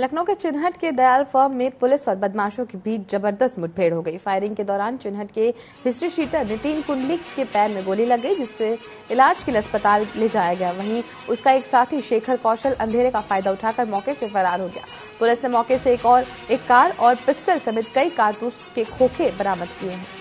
लखनऊ के चिन्हट के दयाल फर्म में पुलिस और बदमाशों के बीच जबरदस्त मुठभेड़ हो गई। फायरिंग के दौरान चिन्हट के हिस्ट्री शीटर नितिन कुंडली के पैर में गोली लग गई, जिससे इलाज के लिए अस्पताल ले जाया गया। वहीं उसका एक साथी शेखर कौशल अंधेरे का फायदा उठाकर मौके से फरार हो गया। पुलिस ने मौके से एक कार और पिस्टल समेत कई कारतूस के खोखे बरामद किए हैं।